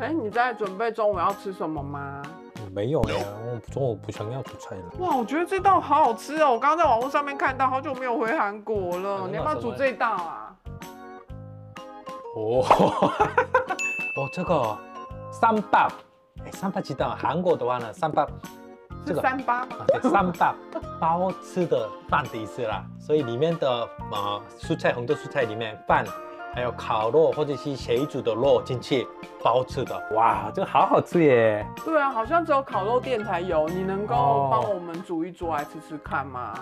哎，你在准备中午要吃什么吗？没有呀，我中午不想要煮菜了。哇，我觉得这道好好吃哦！我刚刚在网络上面看到，好久没有回韩国了。你要不要煮这道啊？哦，哦，这个三八，哎，三八鸡蛋，韩国的话呢，三八。 是三八，对，三八包吃的饭的意思啦。所以里面的蔬菜，很多蔬菜里面饭，还有烤肉或者是水煮的肉进去包吃的。哇，这个好好吃耶！对啊，好像只有烤肉店才有。你能够帮我们煮一桌来吃吃看吗？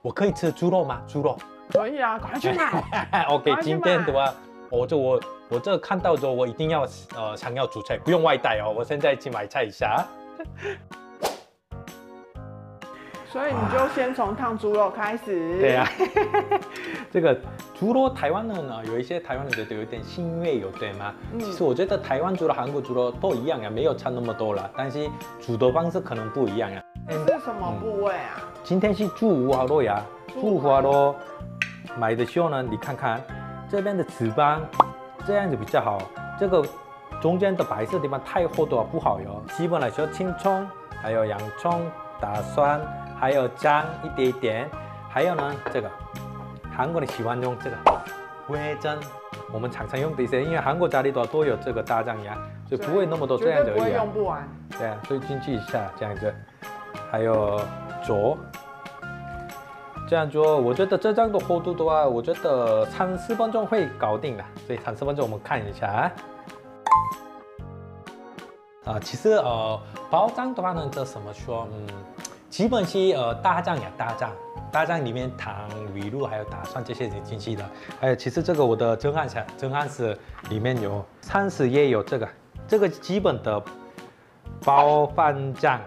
我可以吃猪肉吗？猪肉可以啊，赶快去买。OK， 今天的话，我这看到之后，我一定要想要煮菜，不用外带哦。我现在去买菜一下。所以你就先从烫猪肉开始。对呀、啊，这个猪肉台湾人呢，有一些台湾人觉得有点腥味，有对吗？其实我觉得台湾猪肉、韩国猪肉都一样啊，没有差那么多了，但是煮的方式可能不一样啊。是什么部位啊？今天是猪五花肉呀，猪五花肉买的时候呢，你看看这边的脂肪这样子比较好，这个中间的白色地方太厚的话不好哟。基本来说，青葱还有洋葱、大蒜。 还有姜一点点，还有呢，这个韩国人喜欢用这个味噌，我们常常用的一些，因为韩国家里头都有这个大酱油，所以不会那么多这样的。不会用不完。对啊，所以进去一下这样子，还有酒，这样做，我觉得这张的厚度的话，我觉得30分钟会搞定的，所以30分钟我们看一下啊。 其实包装的话呢，这怎么说？基本是大酱呀，大酱里面糖、鱼露还有大蒜这些也进去的。还有其实这个我的蒸汉室里面有30页有这个，这个基本的包饭酱，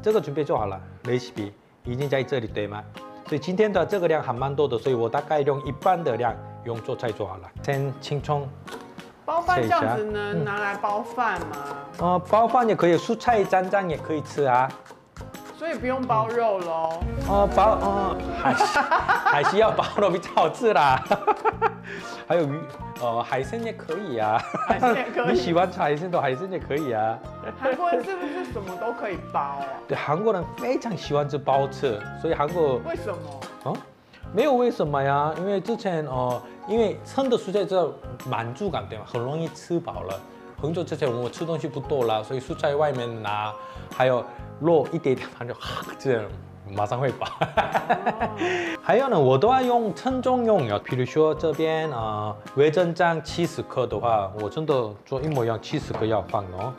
这个准备做好了 ，recipe 已经在这里对吗？所以今天的这个量还蛮多的，所以我大概用一半的量用做菜做好了，先青葱。 包饭这样子能拿来包饭吗？包饭也可以，蔬菜沾酱也可以吃啊。所以不用包肉喽。还是要包肉比较好吃啦。还有鱼，海鲜也可以啊。海鲜也可以。你喜欢吃海鲜的海鲜也可以啊。韩国人是不是什么都可以包啊？对，韩国人非常喜欢吃包吃，所以韩国为什么？没有为什么呀，因为之前因为生的蔬菜就满足感对吗？很容易吃饱了。很久之前我吃东西不多了，所以蔬菜外面拿，还有肉一点点，它就这样马上会饱。还有呢，我都要用称重用药，比如说这边味噌酱70克的话，我真的做一模一样70克要放哦。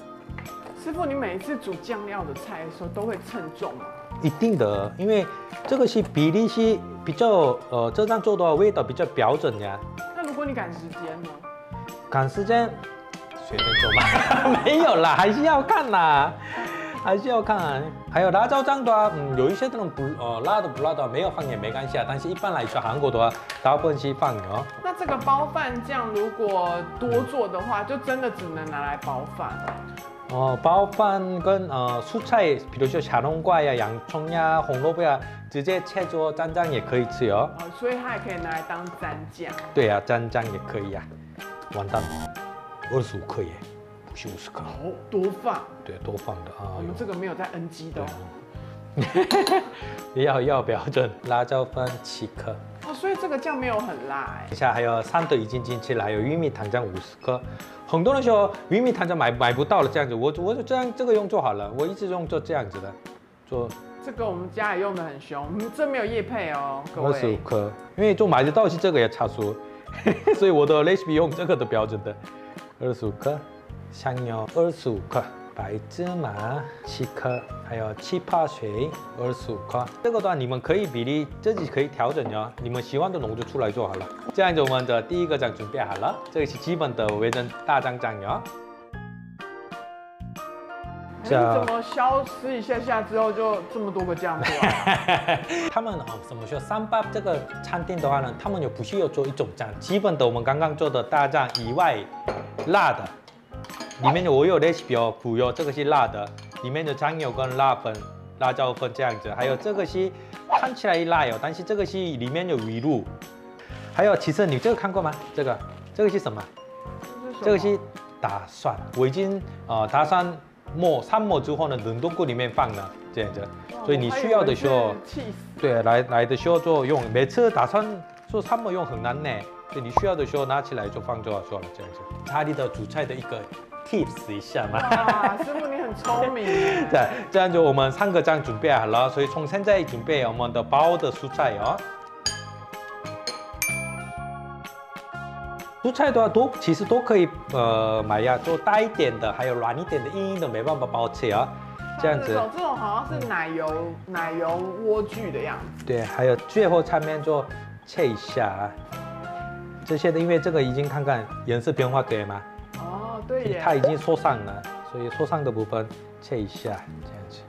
师傅，你每一次煮酱料的菜的时候都会称重吗？ 一定的，因为这个是比例是比较这样做的话味道比较标准呀。那如果你赶时间呢？赶时间随便做嘛，没有啦，还是要看啦，还是要看、啊。还有辣椒酱的话，有一些人辣的不辣的没有放也没关系啊，但是一般来说韩国的话大部分是放的哦。那这个包饭酱如果多做的话，就真的只能拿来包饭。 包饭跟蔬菜，比如说小冬瓜呀、洋葱呀、红萝卜呀，直接切做蘸酱也可以吃哦。所以它也可以拿来当蘸酱。对呀、啊，蘸酱也可以呀、啊。完蛋了，25克耶，不是50克。哦，多放。对，多放的啊。我们这个没有在 NG 的、哦。要标准，辣椒粉7克。哦，所以这个酱没有很辣哎。等一下还有3豆已经进去了，还有玉米糖浆50克。 很多人说玉米糖浆买不到了，这样子，我就这样这个用做好了，我一直用做这样子的，做这个我们家也用的很凶，这没有业配哦，各位。25克，因为就买得到是这个也差数，所以我的 recipe 用这个的标准的，25克，香油25克，白芝麻7克，还有气泡水25克，这个的话你们可以比例自己可以调整哟，你们喜欢的浓就出来做好了。 这样子，我们的第一个酱准备好了，这个是基本的味噌大酱酱油。你怎么消失一下下之后就这么多个酱出来？他们怎么说？三八这个餐厅的话呢，他们有不是有做一种酱，基本的我们刚刚做的大酱以外，辣的，里面我有 recipe 哦，补油，这个是辣的，里面的酱油跟辣粉、辣椒粉这样子，还有这个是看起来辣哦，但是这个是里面有鱼露。 还有，其实你这个看过吗？这个是什么？这个是打蒜，我已经打蒜末3末之后呢，冷冻库里面放了这样子，所以你需要的时候，对，来的时候就用。每次打蒜做3末用很难呢，所以你需要的时候拿起来就放就好了这样子。家里的煮菜的一个 tips 一下嘛。哇，师傅你很聪明。对，这样就我们3个酱准备好了，所以从现在准备我们的包的蔬菜哦。 蔬菜的话都其实都可以，买呀，就大一点的，还有软一点的、硬硬的，没办法包起啊。这样子，这种好像是奶油莴苣的样子。对，还有最后上面就切一下，这些的，因为这个已经看看颜色变化可以吗？哦，对耶。它已经缩上了，所以缩上的部分切一下，这样子。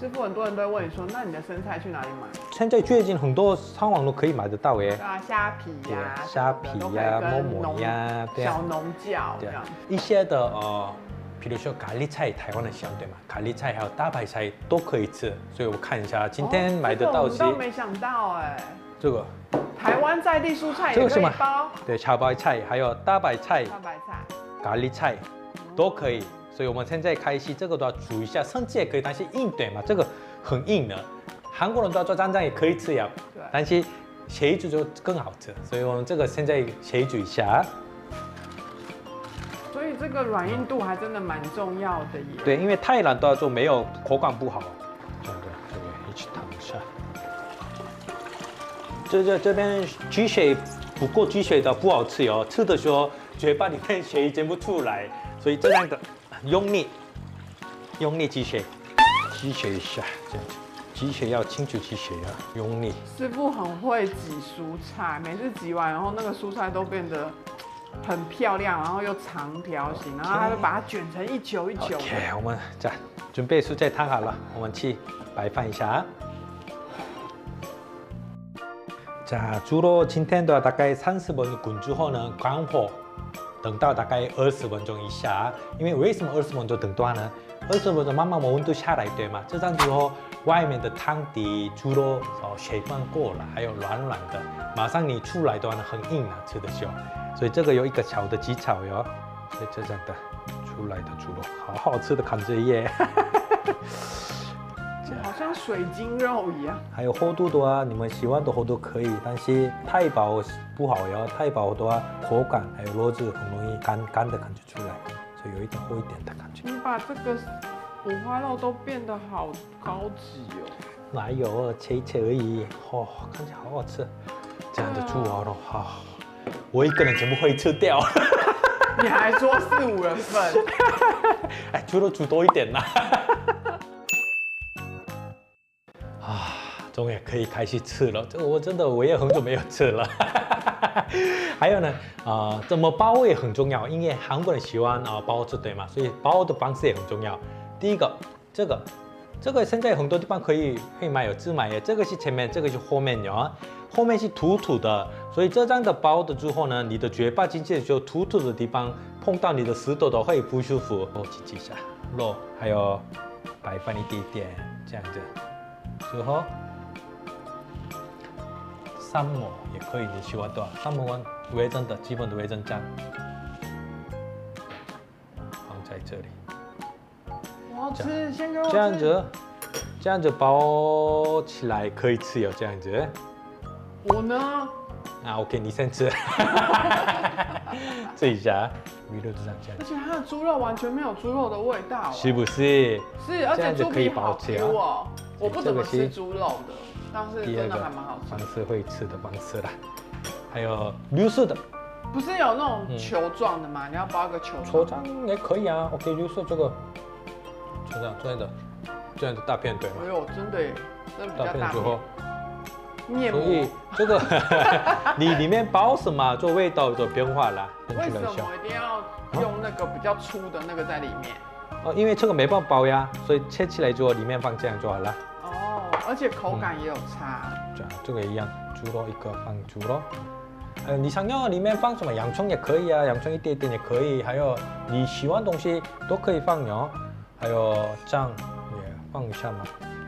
师傅，很多人都会问你说，那你的生菜去哪里买？现在最近很多上网都可以买得到耶。对啊，虾皮呀，虾皮呀，馍馍呀，小农角这样。一些的比如说咖喱菜，台湾的香对吗？咖喱菜还有大白菜都可以吃，所以我看一下今天买得到。我没想到哎。这个台湾在地蔬菜也可以包。对，小白菜还有大白菜、咖喱菜都可以。 所以我们现在开始，这个都要煮一下，甚至也可以，但是硬对嘛，这个很硬的。韩国人都要做蘸酱也可以吃呀，但是水煮就更好吃。所以我们这个现在水煮一下。所以这个软硬度还真的蛮重要的耶。对，因为太软的话就没有口感不好。对对对，一起烫一下。这边鸡血不过鸡血的不好吃哦，吃的时候嘴巴里面血全部出来，所以这样的。 用力挤血一下，这样子，挤血要清楚挤血啊，用力。师傅很会挤蔬菜，每次挤完，然后那个蔬菜都变得很漂亮，然后又长条形， Okay. 然后他会把它卷成一球。OK， 我们这样准备蔬菜汤好了，我们去摆放一下。자 주로今天的大概30分钟滚之后呢，关火。 等到大概20分钟以下，因为为什么20分钟等到呢？20分钟慢慢我温度下来，对吗？这样之后，外面的汤底除了水分过了，还有软软的，马上你出来的话呢，很硬啊，吃的时候。所以这个有一个小的技巧哟，所以这样的出来的猪肉，好好吃的看这耶。好像水晶肉一样。还有厚度的话，你们喜欢的厚度可以，但是太薄不好哟。太薄的话，口感还有肉质很容易干的感觉出来，所以有一点厚一点的感觉。你把这个五花肉都变得好高级哦。哪有，切一切而已。哦，看起来好好吃。这样的猪肉肉，好、啊哦，我一个人全部会吃掉。你还说4、5人份？哎，猪肉煮多一点啦。终于可以开始吃了，这我真的我也很久没有吃了。还有呢，怎么包也很重要，因为韩国人喜欢包子对吗？所以包的方式也很重要。第一个，这个现在很多地方可以买有自买的，这个是前面，这个是后面哟。后面是凸凸的，所以这样的包的之后呢，你的嘴巴进去的时候，凸凸的地方碰到你的舌头的会不舒服。我挤挤一下肉，还有摆放一点点这样子，之后。 3末也可以，你喜欢的。3末味噌的基本的味噌酱放在这里。我要吃，先给我吃。这样子包起来可以吃有这样子。我呢？啊 ，OK， 你先吃。试一下，鱼肉就这样。而且它的猪肉完全没有猪肉的味道。是不是？是，而且猪皮好 Q 哦。我不怎么吃猪肉的。 但是真的还蛮好吃的，方式会吃的方式啦，还有绿色的，不是有那种球状的吗？你要包一个球。球状也可以啊 ，OK， 绿色这个，就这样的大片对吗？哎呦，真的耶，这比较大片之后，面膜。所以这个你里面包什么，就味道就变化啦。为什么一定要用那个比较粗的那个在里面？哦，因为这个没办法包呀，所以切起来之后里面放这样就好了。 而且口感也有差。这个一样，猪肉一个放猪肉。你想要里面放什么洋葱也可以啊，洋葱一点点也可以，还有你喜欢的东西都可以放哦。还有酱也放一下嘛，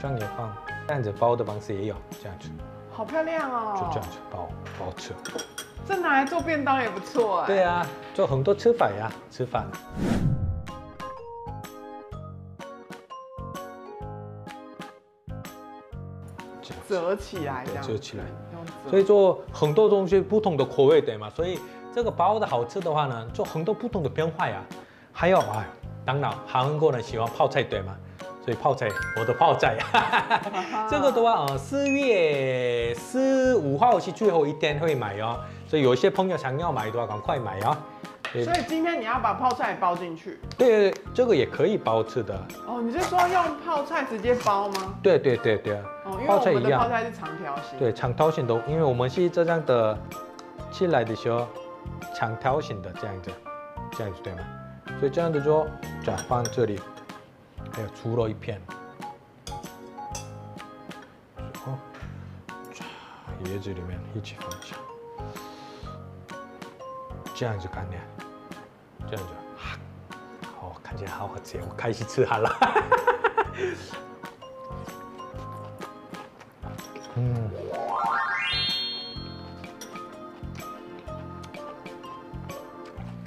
酱也放，这样子包的方式也有，这样子。好漂亮哦。就这样子包吃。这拿来做便当也不错哎。对啊，做很多吃法呀，吃饭。折起来这样。折起来。所以做很多东西不同的口味对吗？所以这个包的好吃的话呢，做很多不同的变化呀。还有啊，当然韩国人喜欢泡菜对吗？ 所以泡菜，我的泡菜，这个的话，4月15号是最后一天会买哦。所以有些朋友想要买的话，赶快买哦。所以今天你要把泡菜包进去。对，这个也可以包吃的。哦，你是说用泡菜直接包吗？对。哦，因为我们的泡菜是长条形。对，长条形的，因为我们是这样的，切来的时候长条形的这样子对吗？所以这样子就转放这里。 还有猪肉一片，然后椰子里面一起放下，这样子看见，这样子，好，看起来好好吃，我开始吃它了。嗯，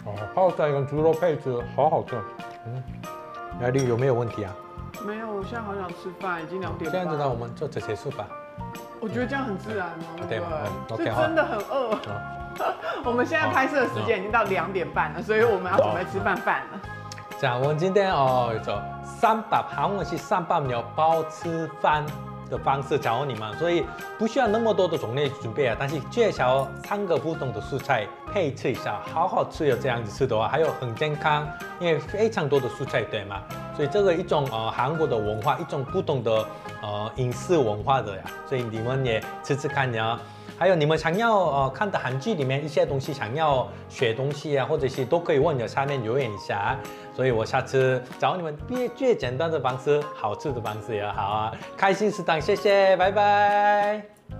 哦，泡菜跟猪肉配置好好吃，嗯。 雅律有没有问题啊？没有，我现在好想吃饭，已经2点半。这样子呢，我们就直接吃吧。我觉得这样很自然哦，对吧？是真的很饿。我们现在拍摄的时间已经到2点半了，所以我们要准备吃饭了。这样，我们今天哦，就300韩文是300秒包吃饭的方式教你们，所以不需要那么多的种类准备啊，但是最少3个不同的蔬菜配吃一下，好好吃哦。这样子吃的话，还有很健康。 因为非常多的蔬菜，对吗？所以这个一种韩国的文化，一种不同的饮食文化的呀，所以你们也吃吃看呀。还有你们想要看的韩剧里面一些东西，想要学东西啊，或者是都可以问我下面留言一下。所以我下次找你们最简单的方式，好吃的方式也好啊。开心食堂，谢谢，拜拜。